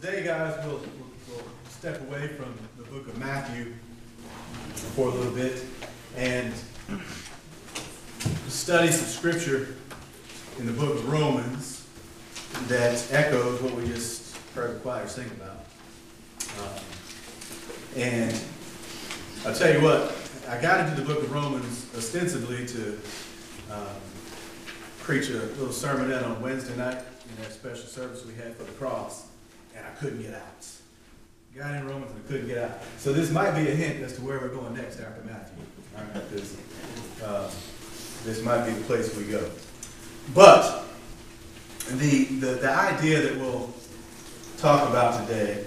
today, guys, we'll step away from the book of Matthew for a little bit and study some scripture in the book of Romans that echoes what we just heard the choir sing about. And I'll tell you what, I got into the book of Romans ostensibly to preach a little sermonette on Wednesday night in that special service we had for the cross, and I couldn't get out. Got in Romans and I couldn't get out. So this might be a hint as to where we're going next after Matthew. All right, this might be the place we go. But the idea that we'll talk about today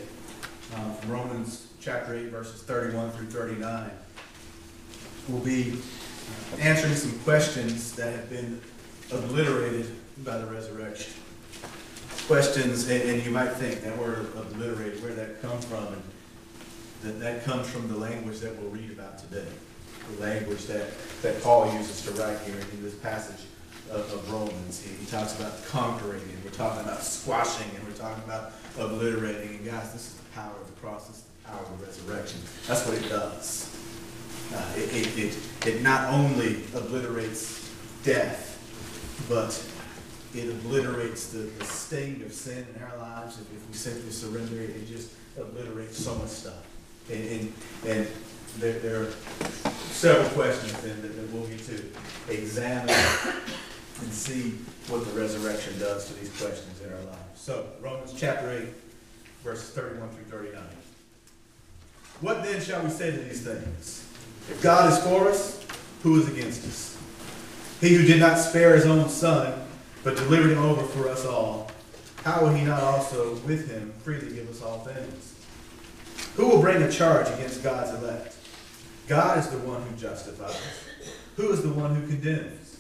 from Romans chapter 8, verses 31 through 39, will be answering some questions that have been obliterated by the resurrection. Questions, and you might think that word obliterated, where that come from, and that comes from the language that we'll read about today. The language that Paul uses to write here in this passage of Romans. He talks about conquering, and we're talking about squashing, and we're talking about obliterating. And guys, this is the power of the cross, this is the power of the resurrection. That's what it does. It not only obliterates death, but it obliterates the sting of sin in our lives. If we simply surrender, it just obliterates so much stuff. And there are several questions then that we'll get to examine and see what the resurrection does to these questions in our lives. So, Romans chapter 8, verses 31 through 39. What then shall we say to these things? If God is for us, who is against us? He who did not spare his own son, but delivered him over for us all, how will he not also with him freely give us all things? Who will bring a charge against God's elect? God is the one who justifies. Who is the one who condemns?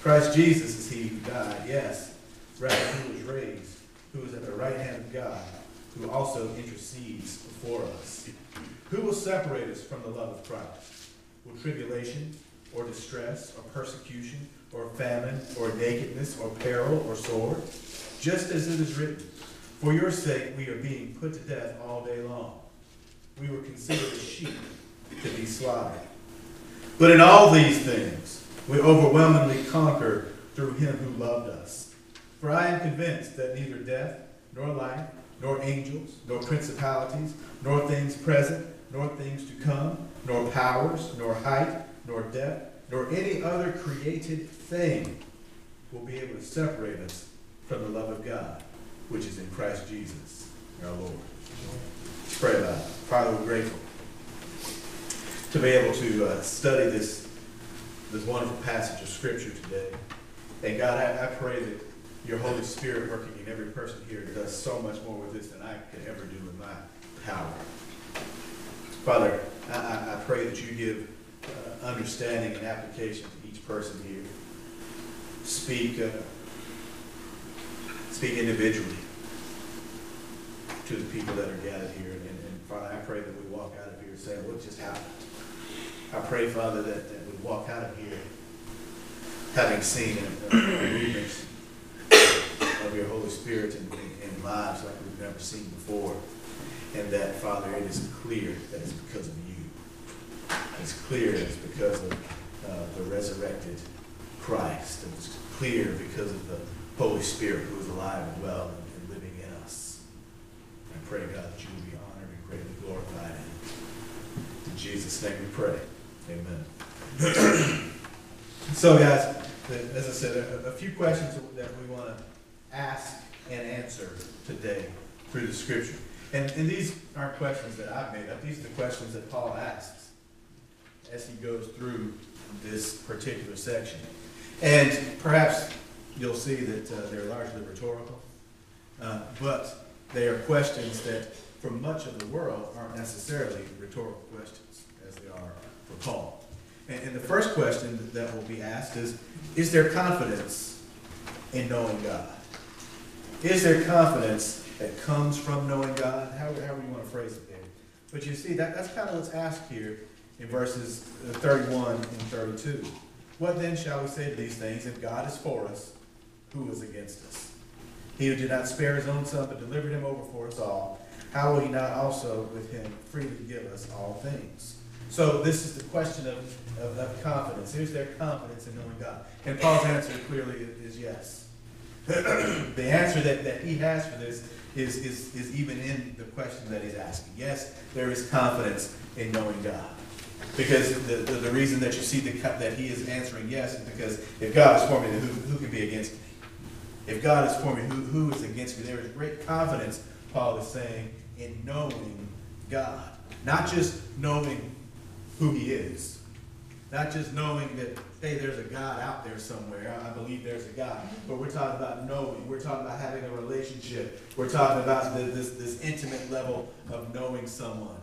Christ Jesus is he who died, yes, rather who was raised, who is at the right hand of God, who also intercedes before us. Who will separate us from the love of Christ? Will tribulation, or distress, or persecution, or famine, or nakedness, or peril, or sword, just as it is written, for your sake we are being put to death all day long. We were considered as sheep to be slaughtered. But in all these things we overwhelmingly conquer through him who loved us. For I am convinced that neither death, nor life, nor angels, nor principalities, nor things present, nor things to come, nor powers, nor height, nor death, nor any other created thing will be able to separate us from the love of God, which is in Christ Jesus, our Lord. Let's pray about it. Father, we're grateful to be able to study this wonderful passage of Scripture today. And God, I pray that your Holy Spirit working in every person here does so much more with this than I could ever do with my power. Father, I pray that you give understanding and application to each person here. Speak individually to the people that are gathered here. And Father, I pray that we walk out of here saying, what just happened? I pray, Father, that we walk out of here having seen a remix of your Holy Spirit in lives like we've never seen before. And that, Father, it is clear that it's because of you. It's clear it's because of the resurrected Christ. And it's clear because of the Holy Spirit who is alive and well and living in us. I pray, God, that you will be honored and greatly glorified. In Jesus' name we pray. Amen. So, guys, as I said, a few questions that we want to ask and answer today through the Scripture. And these aren't questions that I've made up. These are the questions that Paul asks as he goes through this particular section. And perhaps you'll see that they're largely rhetorical, but they are questions that for much of the world aren't necessarily rhetorical questions as they are for Paul. And the first question that will be asked is there confidence in knowing God? Is there confidence that comes from knowing God? However you want to phrase it, David. But you see, that's kind of what's asked here in verses 31 and 32. What then shall we say to these things? If God is for us, who is against us? He who did not spare his own son, but delivered him over for us all, how will he not also with him freely give us all things? So this is the question of confidence. Here's their confidence in knowing God. And Paul's answer clearly is yes. The answer that he has for this is even in the question that he's asking. Yes, there is confidence in knowing God. Because the reason that you see that he is answering yes is because if God is for me, then who can be against me? If God is for me, who is against me? There is great confidence, Paul is saying, in knowing God. Not just knowing who he is. Not just knowing that, hey, there's a God out there somewhere. I believe there's a God. But we're talking about knowing. We're talking about having a relationship. We're talking about this intimate level of knowing someone.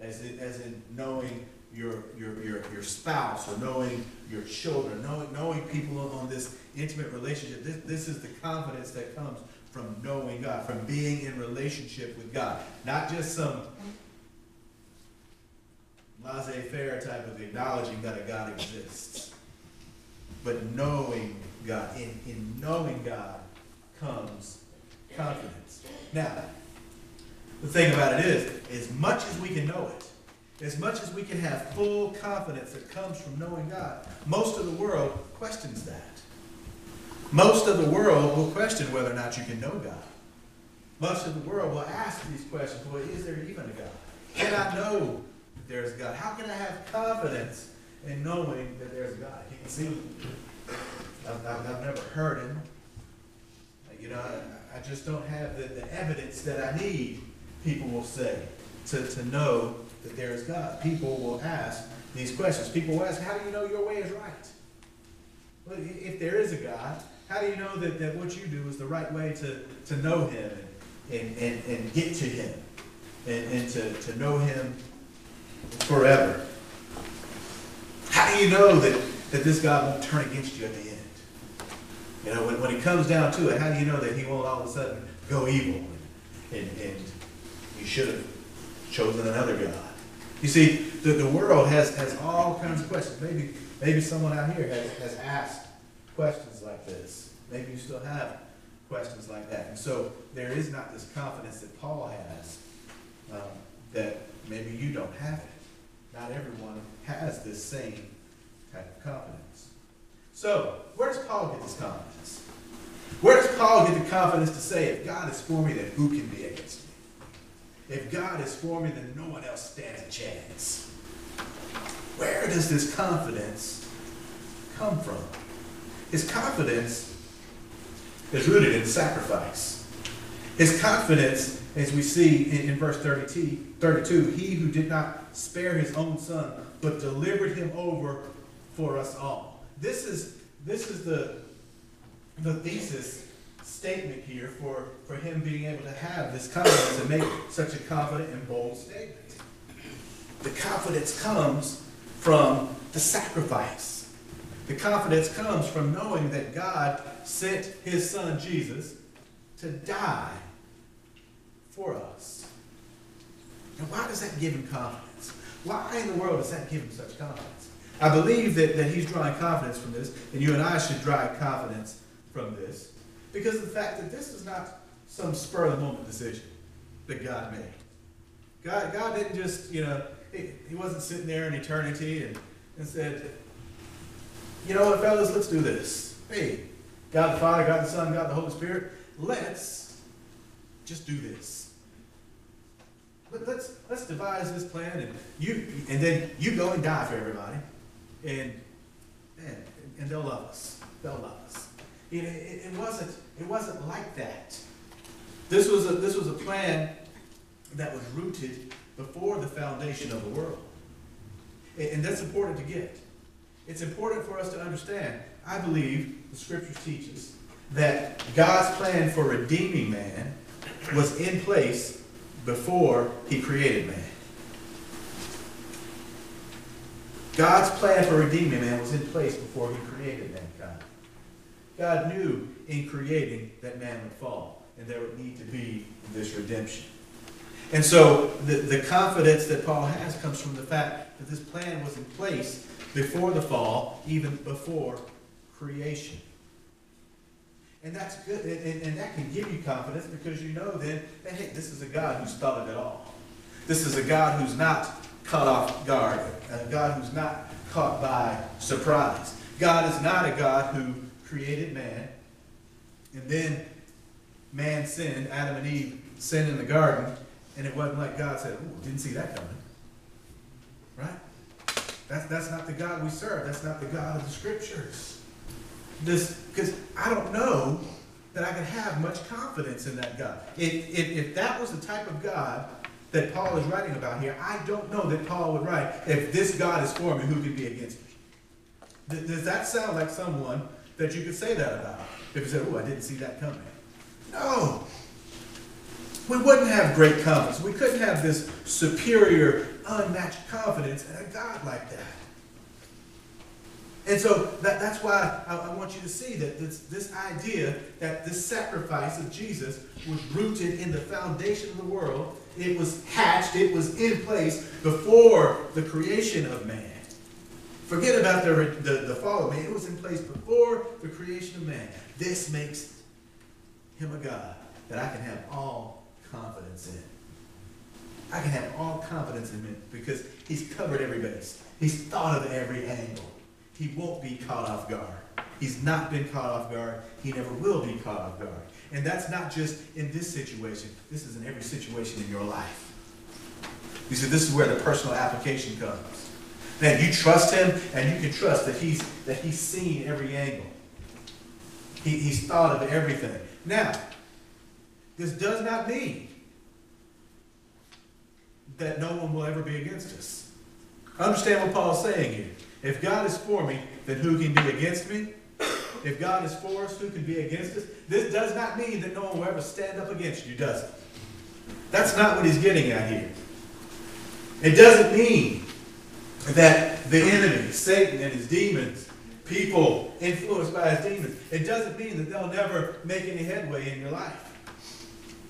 As in knowing your spouse or knowing your children, knowing people on this intimate relationship. This is the confidence that comes from knowing God, from being in relationship with God. Not just some laissez-faire type of acknowledging that a God exists, but knowing God. In knowing God comes confidence. Now, the thing about it is, as much as we can know it, as much as we can have full confidence that comes from knowing God, most of the world questions that. Most of the world will question whether or not you can know God. Most of the world will ask these questions, well, is there even a God? Can I know that there is God? How can I have confidence in knowing that there's a God? You can see him. I've never heard him. You know, I just don't have the evidence that I need, people will say, to know that there is God. People will ask these questions. People will ask, how do you know your way is right? Well, if there is a God, how do you know that what you do is the right way to know him and get to him and to know him forever? How do you know that this God won't turn against you at the end? You know, when it comes down to it, how do you know that he won't all of a sudden go evil and you should have chosen another God? You see, the world has all kinds of questions. Maybe someone out here has asked questions like this. Maybe you still have questions like that. And so there is not this confidence that Paul has that maybe you don't have it. Not everyone has this same type of confidence. So, where does Paul get this confidence? Where does Paul get the confidence to say, if God is for me, then who can be against me? If God is for me, then no one else stands a chance. Where does this confidence come from? His confidence is rooted in sacrifice. His confidence, as we see in verse 32, he who did not spare his own son, but delivered him over for us all. This is the thesis statement here for him being able to have this confidence and make such a confident and bold statement. The confidence comes from the sacrifice. The confidence comes from knowing that God sent his son Jesus to die for us. And why does that give him confidence? Why in the world does that give him such confidence? I believe that he's drawing confidence from this, and you and I should draw confidence from this, because of the fact that this is not some spur-of-the-moment decision that God made. God didn't just, you know, he wasn't sitting there in eternity and said, you know what, fellas, let's do this. Hey, God the Father, God the Son, God the Holy Spirit, let's just do this. Let's devise this plan, and then you go and die for everybody. And they'll love us. They'll love us. It wasn't like that. This was a plan that was rooted before the foundation of the world. And that's important to get. It's important for us to understand. I believe the scriptures teach us that God's plan for redeeming man was in place before he created man. God's plan for redeeming man was in place before he created mankind. God knew in creating that man would fall and there would need to be this redemption. And so the confidence that Paul has comes from the fact that this plan was in place before the fall, even before creation. And that's good, and that can give you confidence because you know then that, hey, this is a God who started it all. This is a God who's not caught off guard, a God who's not caught by surprise. God is not a God who created man, and then man sinned, Adam and Eve sinned in the garden, and it wasn't like God said, ooh, didn't see that coming. Right? That's not the God we serve. That's not the God of the Scriptures. Because I don't know that I can have much confidence in that God. If that was the type of God that Paul is writing about here, I don't know that Paul would write, if this God is for me, who can be against me? Does that sound like someone that you could say that about? If you said, oh, I didn't see that coming. No. We wouldn't have great confidence. We couldn't have this superior, unmatched confidence in a God like that. And so that's why I want you to see that this idea that this sacrifice of Jesus was rooted in the foundation of the world. It was hatched. It was in place before the creation of man. Forget about the fall of man. It was in place before the creation of man. This makes him a God that I can have all confidence in. I can have all confidence in him because he's covered every base. He's thought of every angle. He won't be caught off guard. He's not been caught off guard. He never will be caught off guard. And that's not just in this situation. This is in every situation in your life. You see, this is where the personal application comes. Man, you trust him, and you can trust that he's seen every angle. He's thought of everything. Now, this does not mean that no one will ever be against us. Understand what Paul's saying here. If God is for me, then who can be against me? If God is for us, who can be against us? This does not mean that no one will ever stand up against you, does it? That's not what he's getting at here. It doesn't mean that the enemy, Satan and his demons, people influenced by his demons, it doesn't mean that they'll never make any headway in your life.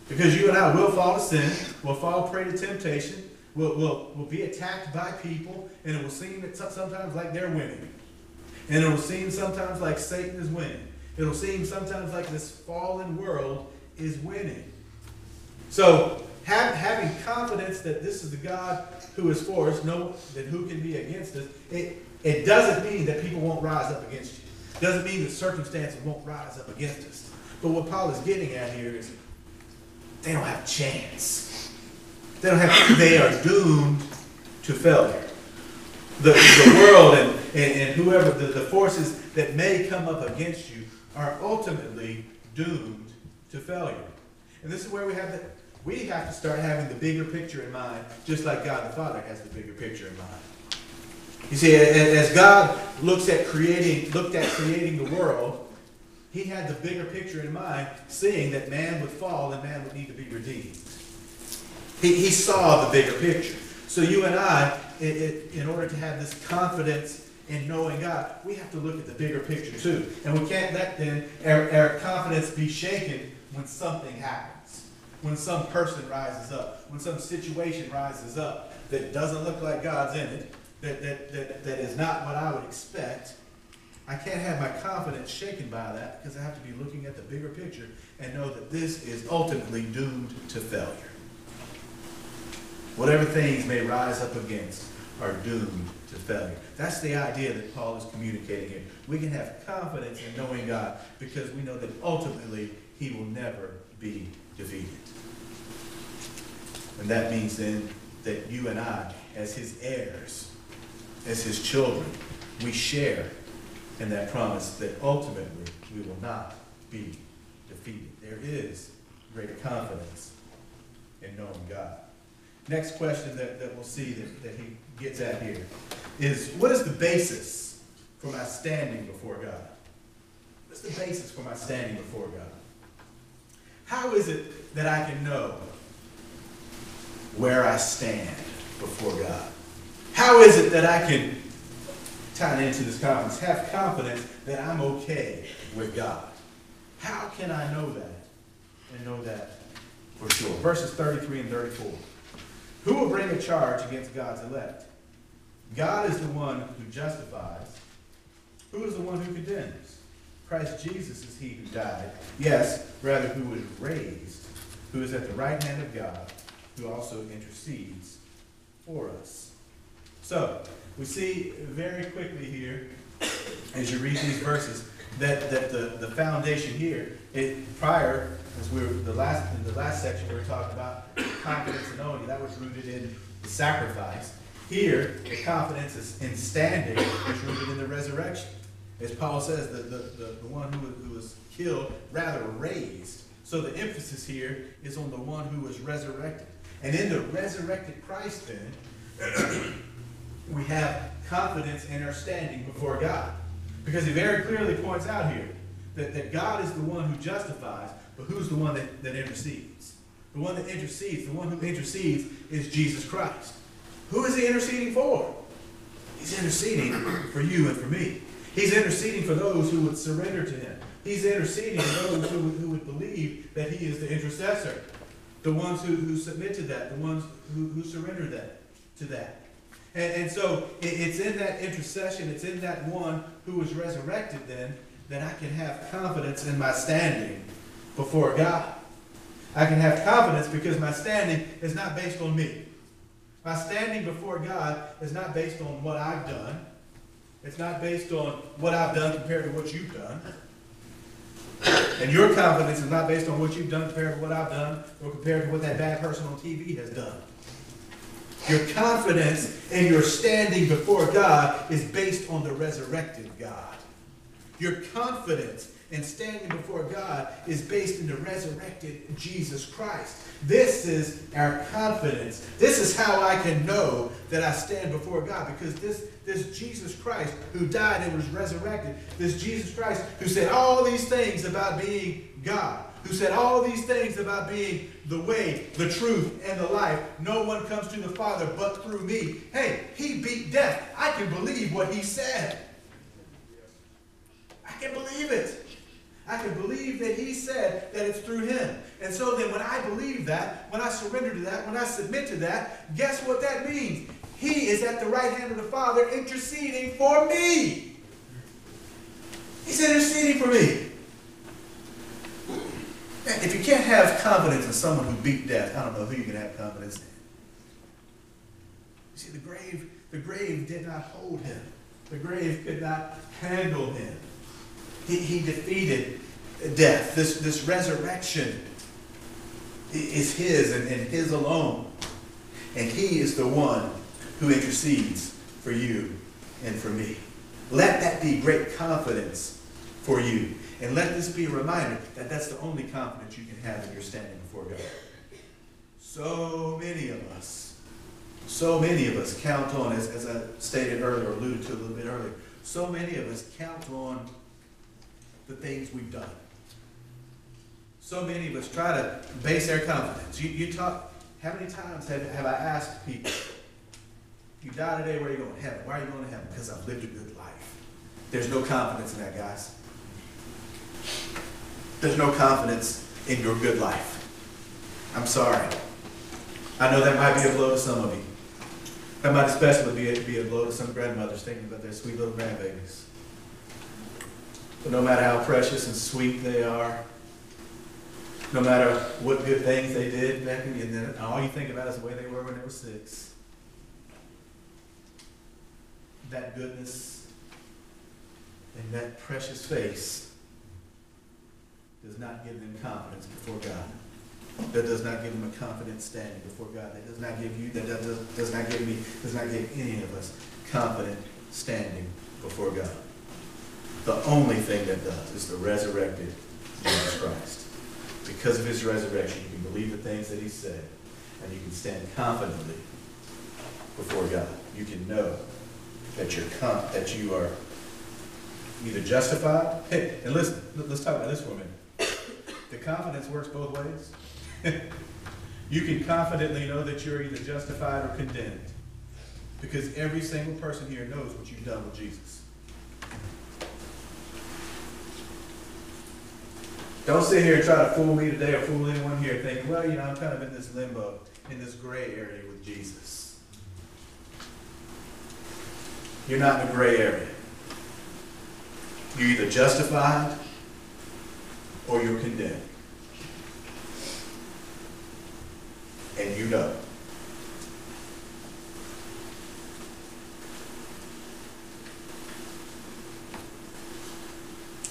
Because you and I will fall to sin, will fall prey to temptation, will be attacked by people, and it will seem sometimes like they're winning. And it will seem sometimes like Satan is winning. It will seem sometimes like this fallen world is winning. So having confidence that this is the God who is for us, know that who can be against us, it doesn't mean that people won't rise up against you. It doesn't mean that circumstances won't rise up against us. But what Paul is getting at here is they don't have a chance. They are doomed to failure. The world and whoever, the forces that may come up against you are ultimately doomed to failure. And this is where we have to start having the bigger picture in mind, just like God the Father has the bigger picture in mind. You see, as God looked at creating the world, he had the bigger picture in mind, seeing that man would fall and man would need to be redeemed. He saw the bigger picture. So you and I, in order to have this confidence in knowing God, we have to look at the bigger picture too. And we can't let then our confidence be shaken when something happens, when some person rises up, when some situation rises up that doesn't look like God's in it, that is not what I would expect. I can't have my confidence shaken by that because I have to be looking at the bigger picture and know that this is ultimately doomed to failure. Whatever things may rise up against are doomed to failure. That's the idea that Paul is communicating here. We can have confidence in knowing God because we know that ultimately he will never be defeated. And that means then that you and I, as his heirs, as his children, we share and that promise that ultimately we will not be defeated. There is great confidence in knowing God. Next question that we'll see that he gets at here is, what is the basis for my standing before God? What's the basis for my standing before God? How is it that I can know where I stand before God? How is it that I can tie into this confidence, have confidence that I'm okay with God? How can I know that and know that for sure? Verses 33 and 34. Who will bring a charge against God's elect? God is the one who justifies. Who is the one who condemns? Christ Jesus is he who died, yes, rather who was raised, who is at the right hand of God, who also intercedes for us. So, we see very quickly here, as you read these verses, that the foundation here, in the last section we were talking about confidence in owning, that was rooted in the sacrifice. Here, the confidence is in standing is rooted in the resurrection. As Paul says, the one who was killed, rather raised. So the emphasis here is on the one who was resurrected. And in the resurrected Christ, then, we have confidence in our standing before God. Because he very clearly points out here that God is the one who justifies, but who's the one that intercedes? The one that intercedes, the one who intercedes is Jesus Christ. Who is he interceding for? He's interceding for you and for me. He's interceding for those who would surrender to him. He's interceding for those who would believe that he is the intercessor. The ones who submit to that. The ones who surrender to that. And so it's in that intercession, it's in that one who was resurrected then, that I can have confidence in my standing before God. I can have confidence because my standing is not based on me. My standing before God is not based on what I've done. It's not based on what I've done compared to what you've done. And your confidence is not based on what you've done compared to what I've done or compared to what that bad person on TV has done. Your confidence and your standing before God is based on the resurrected God. Your confidence and standing before God is based in the resurrected Jesus Christ. This is our confidence. This is how I can know that I stand before God, because this Jesus Christ who died and was resurrected, this Jesus Christ who said all these things about being God, who said all these things about being the way, the truth, and the life. No one comes to the Father but through me. Hey, he beat death. I can believe what he said. I can believe it. I can believe that he said that it's through him. And so then when I believe that, when I surrender to that, when I submit to that, guess what that means? He is at the right hand of the Father interceding for me. He's interceding for me. If you can't have confidence in someone who beat death, I don't know who you can have confidence in. You see, the grave did not hold him. The grave could not handle him. He defeated death. This resurrection is his and his alone. And he is the one who intercedes for you and for me. Let that be great confidence for you. And let this be a reminder that that's the only confidence you can have in your standing before God. So many of us count on, as I stated earlier, alluded to a little bit earlier, so many of us count on the things we've done. So many of us try to base their confidence. How many times have I asked people, you die today, where are you going? Heaven. Why are you going to heaven? Because I've lived a good life. There's no confidence in that, guys. There's no confidence in your good life. I'm sorry. I know that might be a blow to some of you. That might especially be a blow to some grandmothers thinking about their sweet little grandbabies. But no matter how precious and sweet they are, no matter what good things they did back in, and then all you think about is the way they were when they were 6. That goodness and that precious face does not give them confidence before God. That does not give them a confident standing before God. That does not give you, that does not give me, does not give any of us confident standing before God. The only thing that does is the resurrected Jesus Christ. Because of his resurrection, you can believe the things that he said, and you can stand confidently before God. You can know that you are either justified. Hey, and listen, let's talk about this for a minute. The confidence works both ways. You can confidently know that you're either justified or condemned, because every single person here knows what you've done with Jesus. Don't sit here and try to fool me today or fool anyone here thinking, well, I'm kind of in this limbo, in this gray area with Jesus. You're not in the gray area. You're either justified or you're condemned. And you know.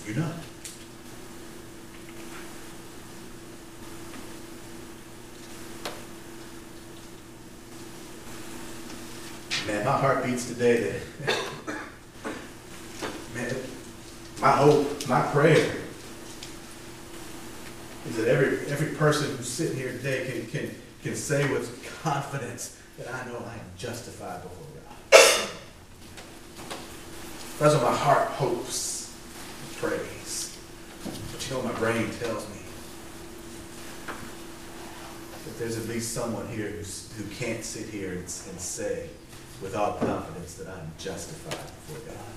You know. Man, my heart beats today. Man, my hope, my prayer is that every person who's sitting here today can say with confidence that I know I am justified before God. That's what my heart hopes and prays. But you know, my brain tells me that there's at least someone here who can't sit here and say with all confidence that I'm justified before God.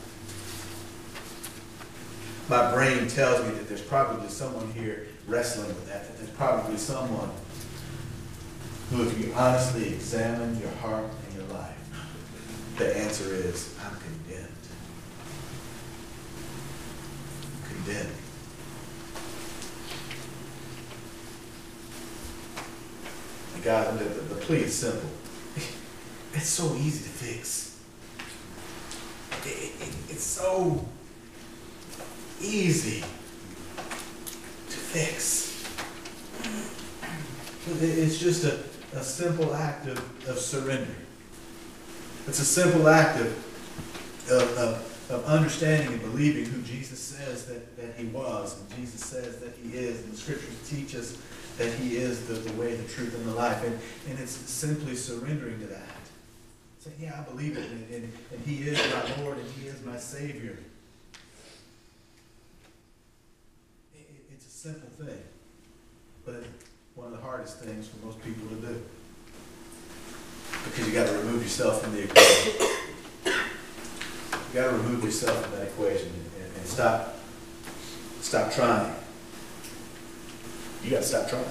My brain tells me that there's probably someone here wrestling with that there's probably someone who, if you honestly examine your heart and your life, the answer is, I'm condemned. Condemned. And God, the plea is simple. It's so easy to fix. It's so easy to fix. It's just a simple act of surrender. It's a simple act of understanding and believing who Jesus says that he was, and Jesus says that he is, and the scriptures teach us that he is the way, the truth, and the life. And it's simply surrendering to that. Say, yeah, I believe it, and he is my Lord, and he is my Savior. It's a simple thing, but one of the hardest things for most people to do, because you got to remove yourself from the equation. You got to remove yourself from that equation and stop trying. You got to stop trying.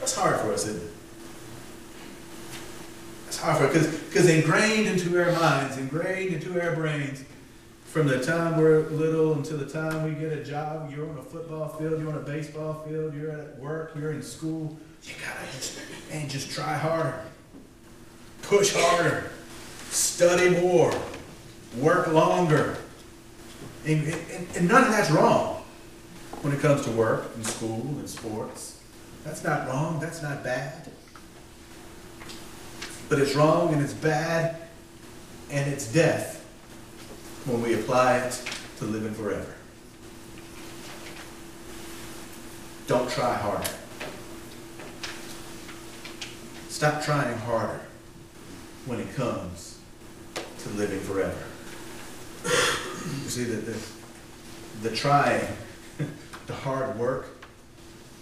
That's hard for us, isn't it? That's hard for us because ingrained into our minds, ingrained into our brains, from the time we're little until the time we get a job, you're on a football field, you're on a baseball field, you're at work, you're in school. You gotta just try harder. Push harder. Study more. Work longer. And none of that's wrong when it comes to work and school and sports. That's not wrong. That's not bad. But it's wrong and it's bad and it's death when we apply it to living forever. Don't try harder. Stop trying harder when it comes to living forever. You see that the trying, the hard work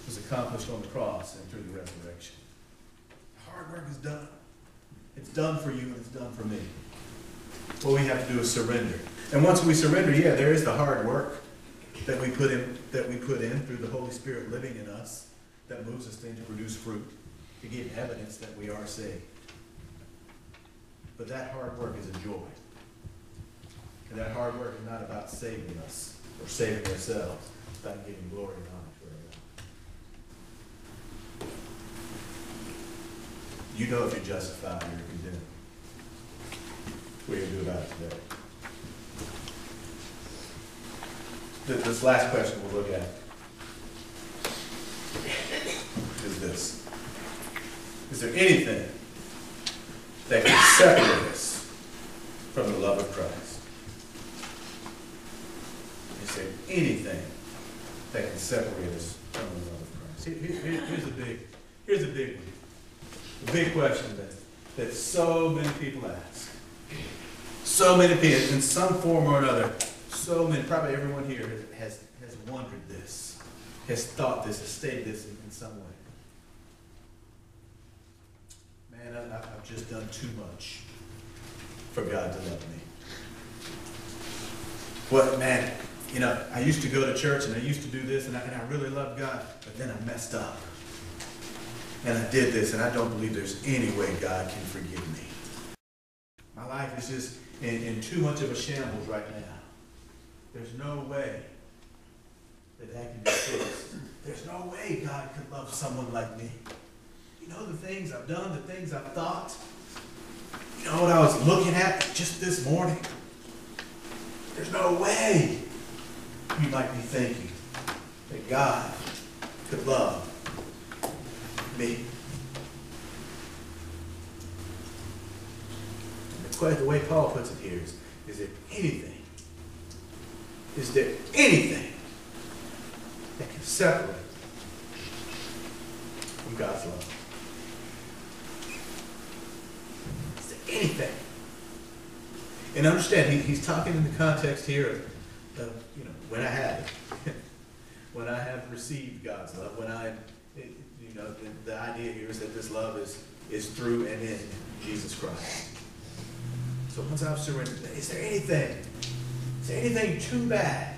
was accomplished on the cross and through the resurrection. The hard work is done. It's done for you and it's done for me. What we have to do is surrender. And once we surrender, yeah, there is the hard work that we put in through the Holy Spirit living in us that moves us then to produce fruit, to give evidence that we are saved. But that hard work is a joy. And that hard work is not about saving us or saving ourselves. It's about giving glory and honor to God. You know if you're justified or you're condemned. What are you going to do about it today? This last question we'll look at is this. Is there anything that can separate us from the love of Christ? Is there anything that can separate us from the love of Christ? Here's a big one. A big question that so many people ask. So many people, in some form or another, so many, probably everyone here has wondered this, has thought this, has stated this in some way. Man, I've just done too much for God to love me. Well, man, you know, I used to go to church and I used to do this and I really loved God, but then I messed up. And I did this and I don't believe there's any way God can forgive me. My life is just in too much of a shambles right now. There's no way that that can be fixed. There's no way God could love someone like me. You know the things I've done, the things I've thought. You know what I was looking at just this morning? There's no way. You might be thinking that God could love me. The way Paul puts it here is there anything that can separate from God's love? Is there anything? And understand, he's talking in the context here of you know, when I have it, when I have received God's love, when I, you know, the idea here is that this love is through and in Jesus Christ. So once I've surrendered, is there anything too bad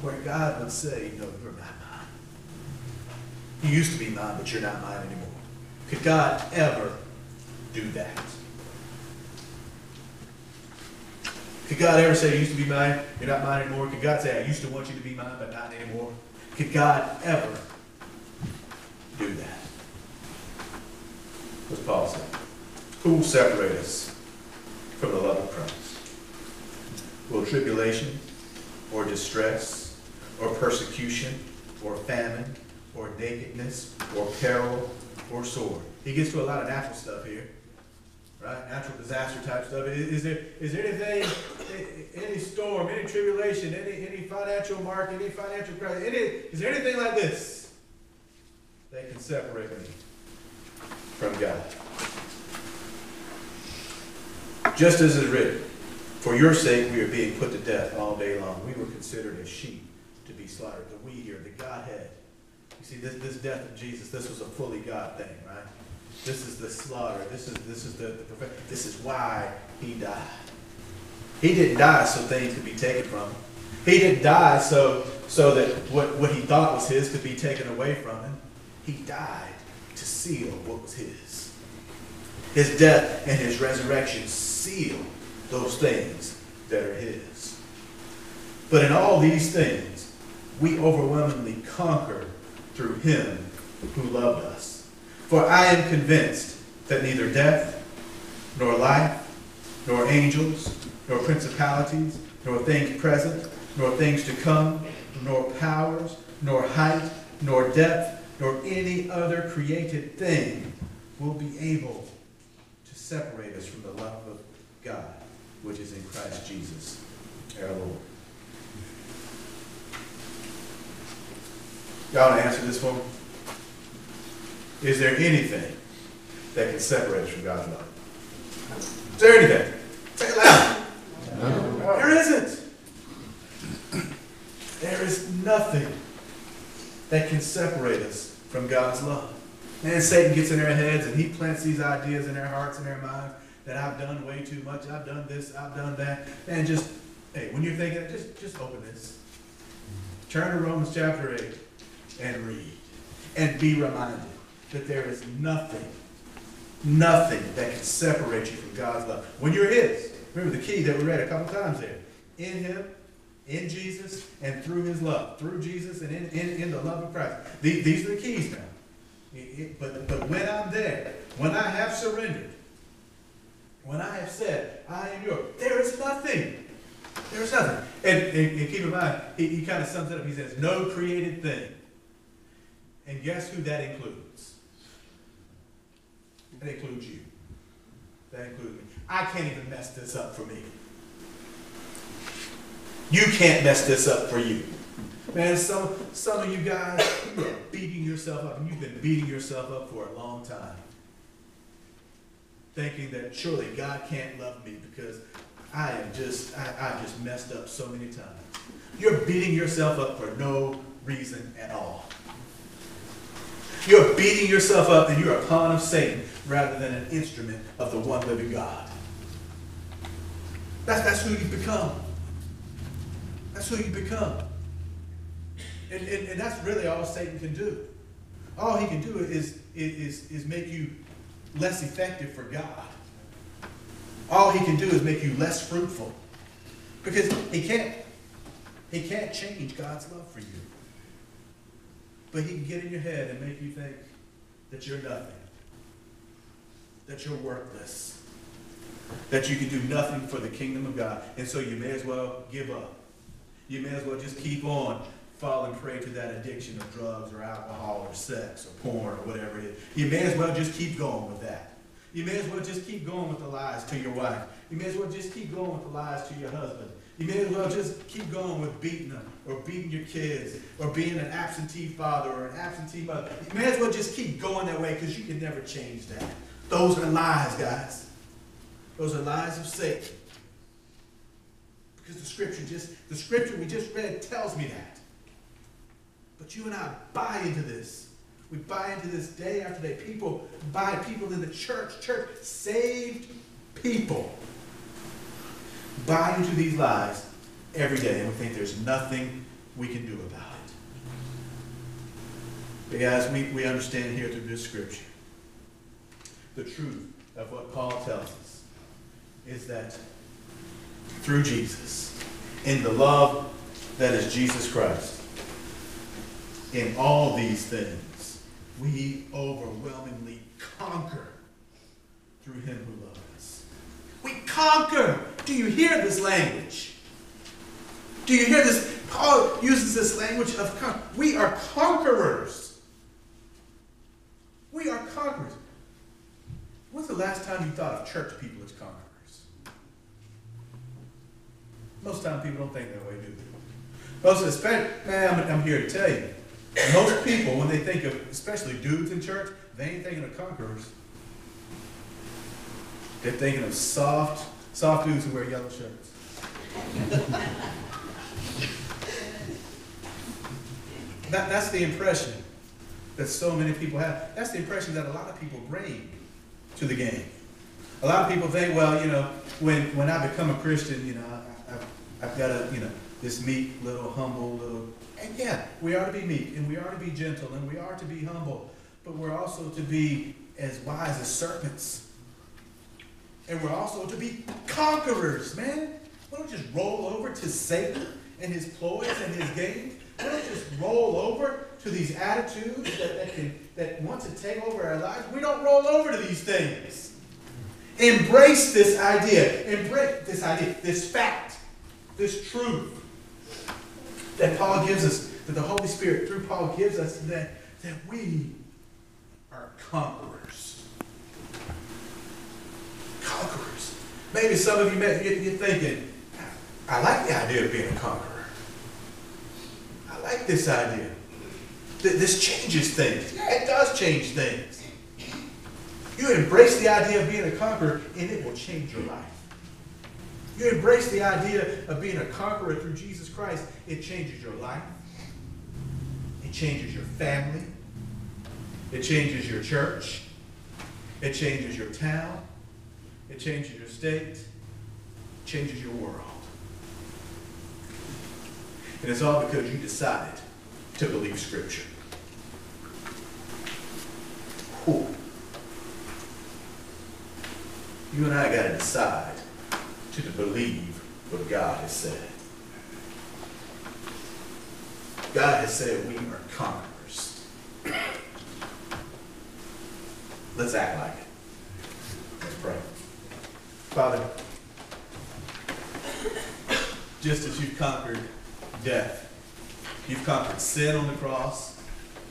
where God would say, no, you're not mine? You used to be mine, but you're not mine anymore. Could God ever do that? Could God ever say, you used to be mine, you're not mine anymore? Could God say, I used to want you to be mine, but not anymore? Could God ever do that? What's Paul saying? Who will separate us from the love of Christ? Will tribulation, or distress, or persecution, or famine, or nakedness, or peril, or sword? He gets to a lot of natural stuff here, right? Natural disaster type stuff. Is there anything, any storm, any tribulation, any financial mark, any financial crisis? Is there anything like this that can separate me from God? Just as it is written, for your sake we are being put to death all day long. We were considered as sheep to be slaughtered. The we here, the Godhead. You see, this death of Jesus, this was a fully God thing, right? This is the slaughter. This is the This is why he died. He didn't die so things could be taken from him. He didn't die so that what he thought was his could be taken away from him. He died to seal what was his. His death and his resurrection seal those things that are his. But in all these things, we overwhelmingly conquer through him who loved us. For I am convinced that neither death, nor life, nor angels, nor principalities, nor things present, nor things to come, nor powers, nor height, nor depth, nor any other created thing will be able separate us from the love of God, which is in Christ Jesus, our Lord. Y'all want to answer this one? Is there anything that can separate us from God's love? Is there anything? Say it loud. No. There isn't. There is nothing that can separate us from God's love. And Satan gets in their heads and he plants these ideas in their hearts and their minds that I've done way too much, I've done this, I've done that. And just, hey, when you're thinking, just open this. Turn to Romans chapter 8 and read. And be reminded that there is nothing that can separate you from God's love. When you're his, remember the key that we read a couple times there. In him, in Jesus, and through his love. Through Jesus and in the love of Christ. These are the keys now. But when I'm there, when I have surrendered, when I have said, I am yours, there is nothing. There is nothing. And keep in mind, he kind of sums it up. He says, no created thing. And guess who that includes? That includes you. That includes me. I can't even mess this up for me. You can't mess this up for you. Man, some of you guys are beating yourself up, and you've been beating yourself up for a long time. Thinking that surely God can't love me because I just messed up so many times. You're beating yourself up for no reason at all. You're beating yourself up and you're a pawn of Satan rather than an instrument of the one living God. That's who you've become. That's who you've become. And that's really all Satan can do. All he can do is make you less effective for God. All he can do is make you less fruitful. Because he can't change God's love for you. But he can get in your head and make you think that you're nothing, that you're worthless, that you can do nothing for the kingdom of God. And so you may as well give up. You may as well just keep on falling prey to that addiction of drugs or alcohol or sex or porn or whatever it is. You may as well just keep going with that. You may as well just keep going with the lies to your wife. You may as well just keep going with the lies to your husband. You may as well just keep going with beating them or beating your kids or being an absentee father or an absentee mother. You may as well just keep going that way because you can never change that. Those are lies, guys. Those are lies of Satan. Because the scripture we just read tells me that. But you and I buy into this. We buy into this day after day. People buy people in the church. Church saved people buy into these lies every day, and we think there's nothing we can do about it. But guys, we understand here through this scripture, the truth of what Paul tells us is that through Jesus, in the love that is Jesus Christ, in all these things, we overwhelmingly conquer through him who loves us. We conquer. Do you hear this language? Do you hear this? Paul uses this language of conquer. We are conquerors. We are conquerors. When's the last time you thought of church people as conquerors? Most times people don't think that way, do they? Most especially, I'm here to tell you, most people, when they think of, especially dudes in church, they ain't thinking of conquerors. They're thinking of soft dudes who wear yellow shirts. That's the impression that so many people have. That's the impression that a lot of people bring to the game. A lot of people think, well, you know, when I become a Christian, you know, I've got to, you know, just meek, little, humble, little. And yeah, we are to be meek, and we are to be gentle, and we are to be humble. But we're also to be as wise as serpents. And we're also to be conquerors, man. We don't just roll over to Satan and his ploys and his games. We don't just roll over to these attitudes that want to take over our lives. We don't roll over to these things. Embrace this idea. Embrace this idea, this fact, this truth that Paul gives us, that the Holy Spirit through Paul gives us, that we are conquerors. Conquerors. Maybe some of you, you're thinking, I like the idea of being a conqueror. I like this idea. This changes things. Yeah, it does change things. You embrace the idea of being a conqueror, and it will change your life. You embrace the idea of being a conqueror through Jesus Christ, it changes your life. It changes your family. It changes your church. It changes your town. It changes your state, changes your world. And it's all because you decided to believe Scripture. Ooh. You and I got to decide to believe what God has said. God has said we are conquerors. Let's act like it. Let's pray. Father, just as you've conquered death, you've conquered sin on the cross,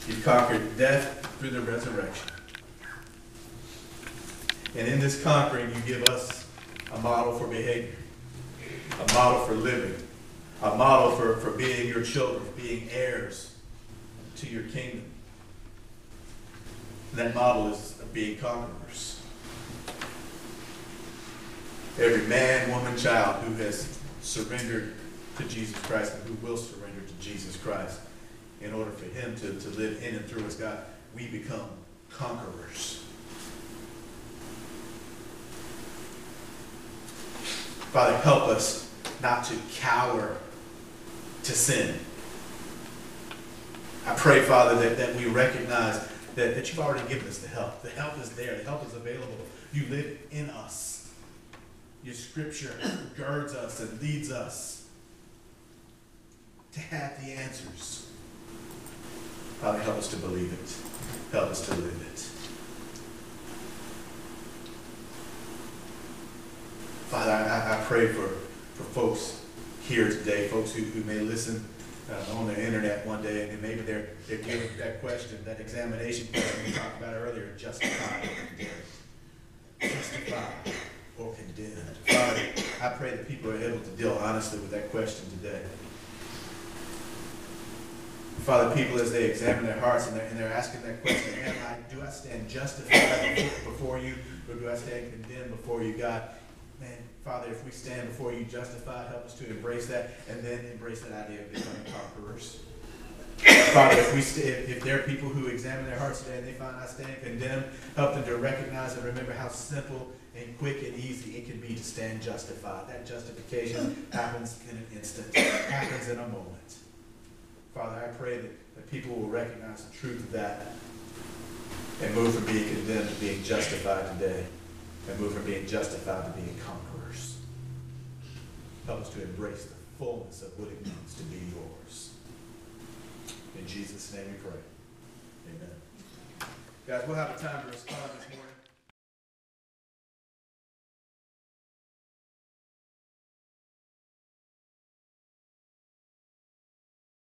you've conquered death through the resurrection. And in this conquering, you give us a model for behavior, a model for living, a model for being your children, being heirs to your kingdom. And that model is of being conquerors. Every man, woman, child who has surrendered to Jesus Christ and who will surrender to Jesus Christ in order for him to live in and through us, God, we become conquerors. Father, help us not to cower to sin. I pray, Father, that we recognize that you've already given us the help. The help is there. The help is available. You live in us. Your scripture girds us and leads us to have the answers. Father, help us to believe it. Help us to live it. Father, I pray for folks here today, folks who may listen on the internet one day, and maybe they're giving that question, that examination question we talked about earlier, justified or condemned. Justified or condemned. Father, I pray that people are able to deal honestly with that question today. Father, people, as they examine their hearts and they're asking that question, do I stand justified before you, or do I stand condemned before you, God? Man, Father, if we stand before you justified, help us to embrace that and then embrace that idea of becoming conquerors. Father, if there are people who examine their hearts today and they find I stand condemned, help them to recognize and remember how simple and quick and easy it can be to stand justified. That justification happens in an instant, happens in a moment. Father, I pray that people will recognize the truth of that and move from being condemned to being justified today. And move from being justified to being conquerors. Help us to embrace the fullness of what it means to be yours. In Jesus' name we pray. Amen. Guys, we'll have a time to respond this morning.